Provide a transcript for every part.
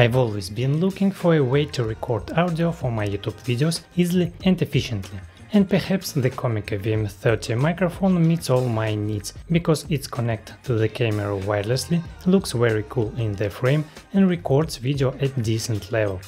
I've always been looking for a way to record audio for my YouTube videos easily and efficiently, and perhaps the Comica VM30 microphone meets all my needs, because it's connected to the camera wirelessly, looks very cool in the frame and records video at decent level.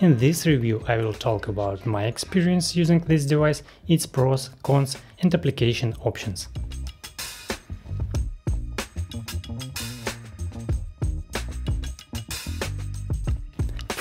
In this review I will talk about my experience using this device, its pros, cons and application options.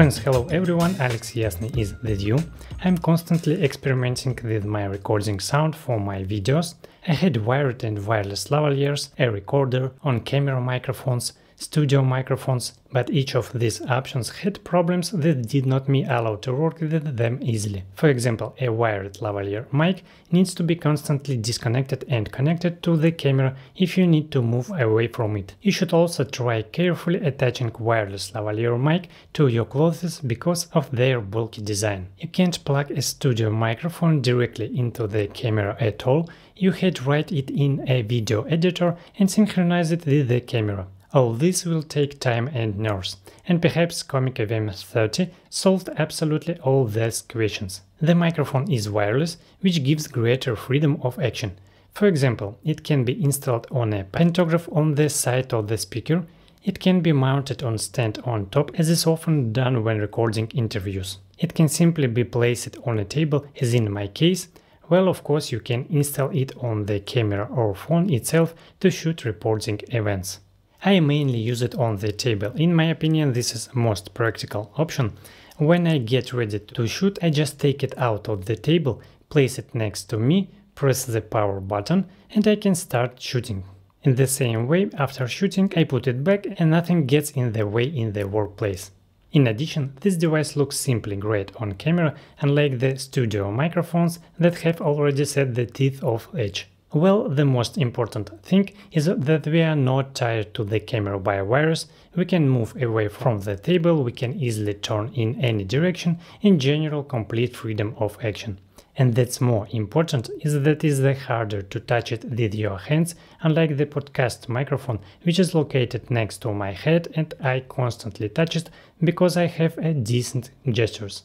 Friends, hello everyone, Alex Yasni is the Jew. I'm constantly experimenting with my recording sound for my videos. I had wired and wireless lavaliers, a recorder, on-camera microphones, studio microphones, but each of these options had problems that did not me allow to work with them easily. For example, a wired lavalier mic needs to be constantly disconnected and connected to the camera if you need to move away from it. You should also try carefully attaching wireless lavalier mic to your clothes because of their bulky design. You can't plug a studio microphone directly into the camera at all, you had to write it in a video editor and synchronize it with the camera. All this will take time and nerves, and perhaps Comica VM30 solved absolutely all these questions. The microphone is wireless, which gives greater freedom of action. For example, it can be installed on a pantograph on the side of the speaker, it can be mounted on stand on top, as is often done when recording interviews. It can simply be placed on a table, as in my case. Well, of course, you can install it on the camera or phone itself to shoot reporting events. I mainly use it on the table. In my opinion, this is most practical option. When I get ready to shoot, I just take it out of the table, place it next to me, press the power button, and I can start shooting. In the same way, after shooting, I put it back and nothing gets in the way in the workplace. In addition, this device looks simply great on camera, unlike the studio microphones that have already set the teeth of edge. Well, the most important thing is that we are not tied to the camera by wires, we can move away from the table, we can easily turn in any direction, in general complete freedom of action. And that's more important is that it is harder to touch it with your hands, unlike the podcast microphone, which is located next to my head and I constantly touch it because I have a decent gestures.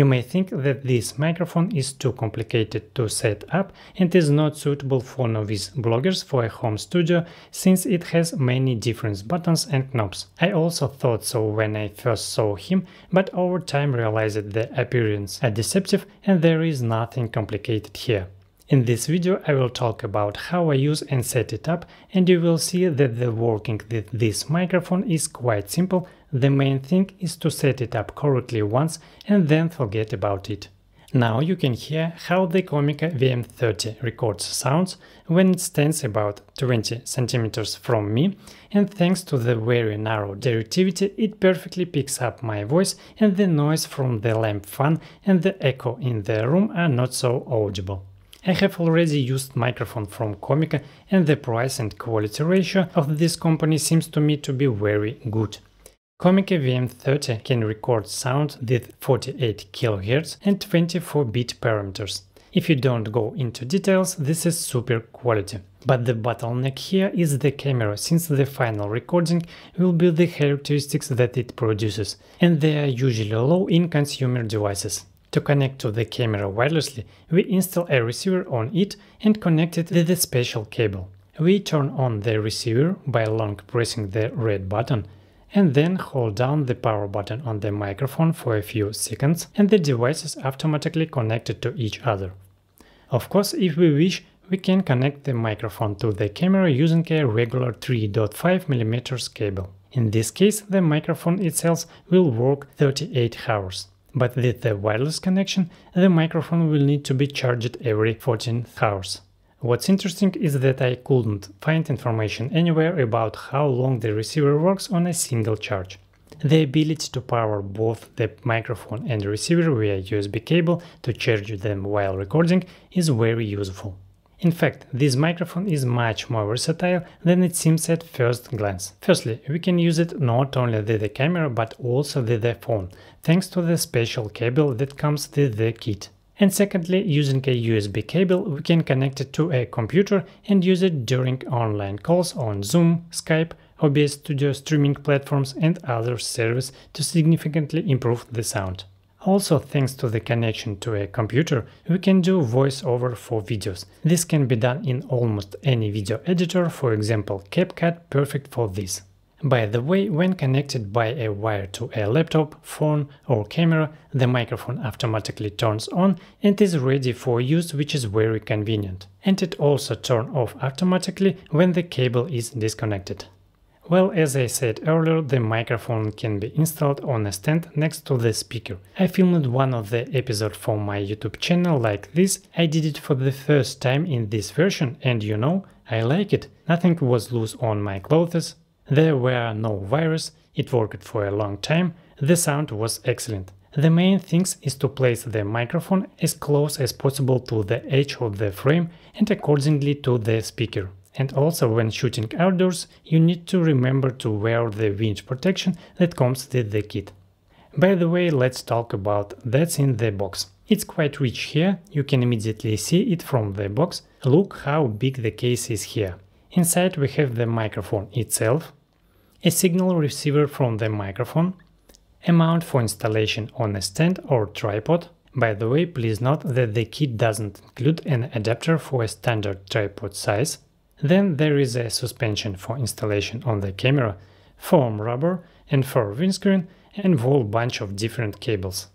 You may think that this microphone is too complicated to set up and is not suitable for novice bloggers for a home studio, since it has many different buttons and knobs. I also thought so when I first saw him, but over time realized the appearance is deceptive and there is nothing complicated here. In this video I will talk about how I use and set it up, and you will see that the working with this microphone is quite simple. The main thing is to set it up correctly once and then forget about it. Now you can hear how the Comica VM30 records sounds when it stands about 20 cm from me, and thanks to the very narrow directivity it perfectly picks up my voice, and the noise from the lamp fan and the echo in the room are not so audible. I have already used microphone from Comica and the price and quality ratio of this company seems to me to be very good. Comica VM30 can record sound with 48 kHz and 24-bit parameters. If you don't go into details, this is super quality. But the bottleneck here is the camera, since the final recording will be the characteristics that it produces, and they are usually low in consumer devices. To connect to the camera wirelessly, we install a receiver on it and connect it with a special cable. We turn on the receiver by long pressing the red button and then hold down the power button on the microphone for a few seconds, and the device is automatically connected to each other. Of course, if we wish, we can connect the microphone to the camera using a regular 3.5mm cable. In this case, the microphone itself will work 38 hours. But with the wireless connection, the microphone will need to be charged every 14 hours. What's interesting is that I couldn't find information anywhere about how long the receiver works on a single charge. The ability to power both the microphone and receiver via USB cable to charge them while recording is very useful. In fact, this microphone is much more versatile than it seems at first glance. Firstly, we can use it not only with the camera but also with the phone, thanks to the special cable that comes with the kit. And secondly, using a USB cable, we can connect it to a computer and use it during online calls on Zoom, Skype OBS Studio streaming platforms and other services to significantly improve the sound. Also, thanks to the connection to a computer, we can do voiceover for videos. This can be done in almost any video editor, for example CapCut, perfect for this. By the way, when connected by a wire to a laptop, phone or camera, the microphone automatically turns on and is ready for use, which is very convenient. And it also turns off automatically when the cable is disconnected. Well, as I said earlier, the microphone can be installed on a stand next to the speaker. I filmed one of the episodes for my YouTube channel like this. I did it for the first time in this version and, you know, I like it. Nothing was loose on my clothes. There were no wires, it worked for a long time, the sound was excellent. The main thing is to place the microphone as close as possible to the edge of the frame and accordingly to the speaker. And also, when shooting outdoors, you need to remember to wear the wind protection that comes with the kit. By the way, let's talk about that's in the box. It's quite rich here, you can immediately see it from the box. Look how big the case is here. Inside we have the microphone itself, a signal receiver from the microphone, a mount for installation on a stand or tripod. By the way, please note that the kit doesn't include an adapter for a standard tripod size. Then there is a suspension for installation on the camera, foam rubber and fur windscreen and whole bunch of different cables.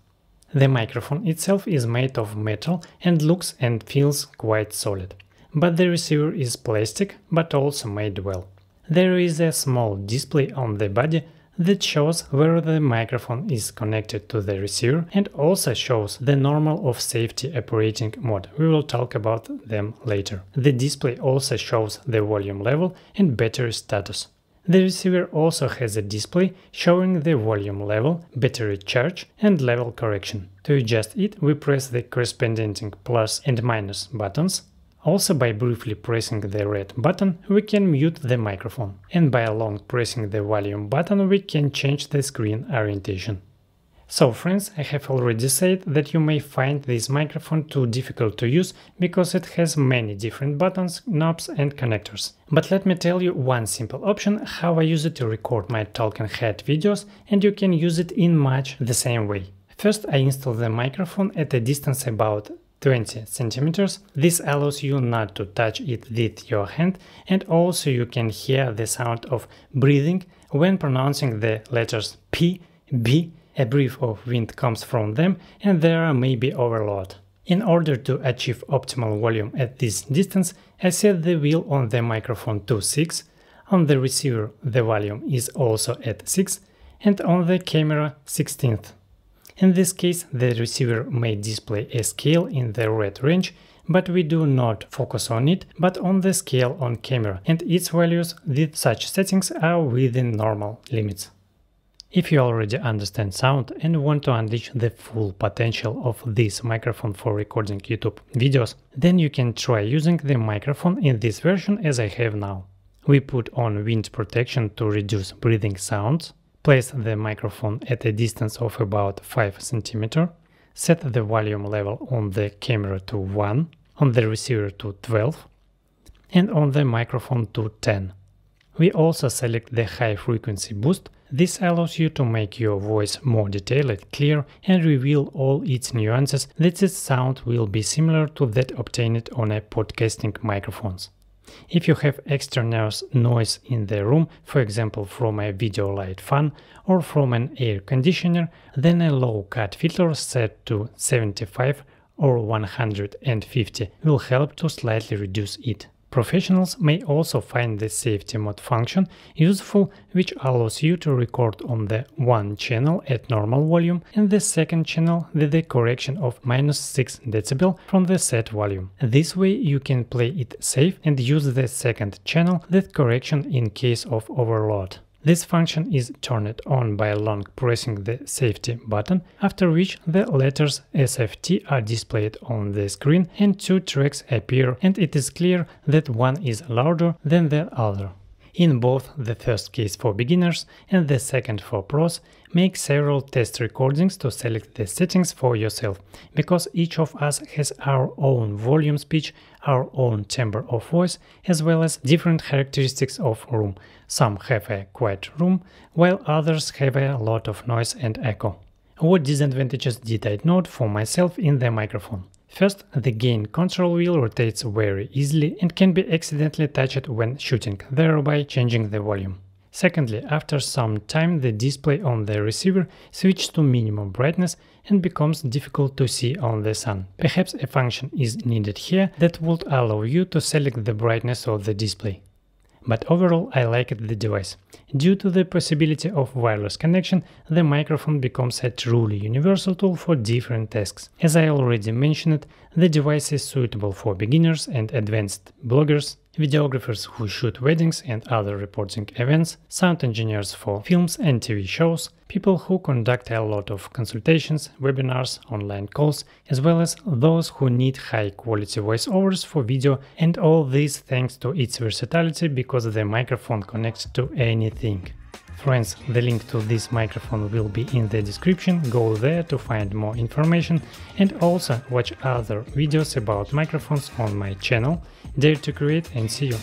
The microphone itself is made of metal and looks and feels quite solid. But the receiver is plastic, but also made well. There is a small display on the body that shows where the microphone is connected to the receiver and also shows the normal of safety operating mode, we will talk about them later. The display also shows the volume level and battery status. The receiver also has a display showing the volume level, battery charge and level correction. To adjust it, we press the corresponding plus and minus buttons. Also, by briefly pressing the red button, we can mute the microphone, and by long pressing the volume button, we can change the screen orientation. So friends, I have already said that you may find this microphone too difficult to use because it has many different buttons, knobs and connectors. But let me tell you one simple option how I use it to record my talking head videos, and you can use it in much the same way. First, I install the microphone at a distance about 20 centimeters. This allows you not to touch it with your hand, and also you can hear the sound of breathing when pronouncing the letters P, B, a breath of wind comes from them and there may be overload. In order to achieve optimal volume at this distance, I set the wheel on the microphone to 6, on the receiver the volume is also at 6 and on the camera 16th. In this case, the receiver may display a scale in the red range, but we do not focus on it, but on the scale on camera, and its values with such settings are within normal limits. If you already understand sound and want to unleash the full potential of this microphone for recording YouTube videos, then you can try using the microphone in this version as I have now. We put on wind protection to reduce breathing sounds. Place the microphone at a distance of about 5 cm, set the volume level on the camera to 1, on the receiver to 12 and on the microphone to 10. We also select the high frequency boost. This allows you to make your voice more detailed, clear and reveal all its nuances, that its sound will be similar to that obtained on a podcasting microphones. If you have external noise in the room, for example from a video light fan or from an air conditioner, then a low cut filter set to 75 or 150 will help to slightly reduce it. Professionals may also find the safety mode function useful, which allows you to record on the one channel at normal volume and the second channel with a correction of -6 dB from the set volume. This way you can play it safe and use the second channel with correction in case of overload. This function is turned on by long pressing the safety button, after which the letters SFT are displayed on the screen and two tracks appear, and it is clear that one is louder than the other. In both the first case for beginners and the second for pros, make several test recordings to select the settings for yourself, because each of us has our own volume speech, our own timbre of voice, as well as different characteristics of room. Some have a quiet room, while others have a lot of noise and echo. What disadvantages did I note for myself in the microphone? First, the gain control wheel rotates very easily and can be accidentally touched when shooting, thereby changing the volume. Secondly, after some time the display on the receiver switches to minimum brightness and becomes difficult to see on the sun. Perhaps a function is needed here that would allow you to select the brightness of the display. But overall I liked the device. Due to the possibility of wireless connection, the microphone becomes a truly universal tool for different tasks. As I already mentioned, the device is suitable for beginners and advanced bloggers, videographers who shoot weddings and other reporting events, sound engineers for films and TV shows, people who conduct a lot of consultations, webinars, online calls, as well as those who need high-quality voiceovers for video, and all this thanks to its versatility because the microphone connects to anything. Friends, the link to this microphone will be in the description, go there to find more information, and also watch other videos about microphones on my channel. Dare to create and see you!